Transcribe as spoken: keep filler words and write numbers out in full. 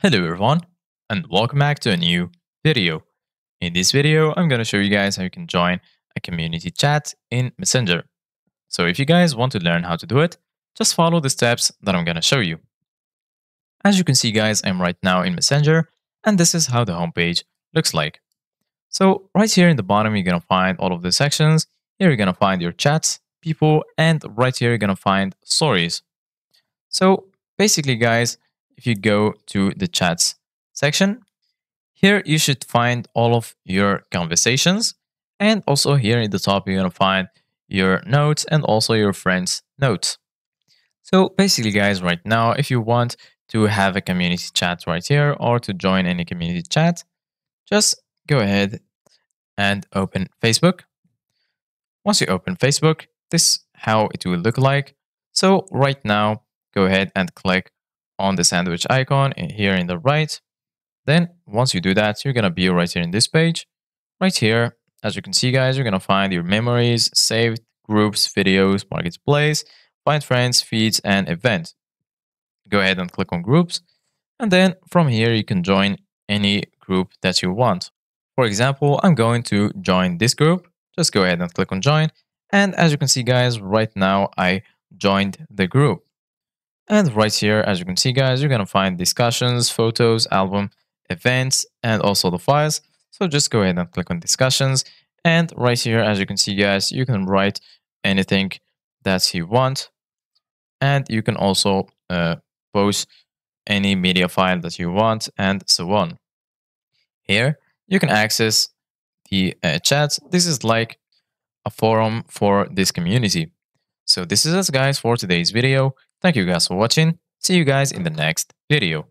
Hello everyone, and welcome back to a new video. In this video, I'm going to show you guys how you can join a community chat in Messenger. So if you guys want to learn how to do it, just follow the steps that I'm going to show you. As you can see guys, I'm right now in Messenger, and this is how the homepage looks like. So right here in the bottom, you're going to find all of the sections. Here you're going to find your chats, people, and right here you're going to find stories. So basically guys, if you go to the chats section, here you should find all of your conversations. And also here in the top, you're going to find your notes and also your friends' notes. So basically guys, right now, if you want to have a community chat right here or to join any community chat, just go ahead and open Facebook. Once you open Facebook, this is how it will look like. So right now, go ahead and click on the sandwich icon here in the right. Then once you do that, you're going to be right here in this page. Right here, as you can see guys, you're going to find your memories, saved, groups, videos, marketplace, find friends, feeds, and events. Go ahead and click on groups. And then from here, you can join any group that you want. For example, I'm going to join this group. Just go ahead and click on join. And as you can see guys, right now, I joined the group. And right here, as you can see guys, you're going to find discussions, photos, album, events, and also the files. So just go ahead and click on discussions. And right here, as you can see guys, you can write anything that you want. And you can also uh, post any media file that you want and so on. Here, you can access the uh, chats. This is like a forum for this community. So this is it guys for today's video. Thank you guys for watching. See you guys in the next video.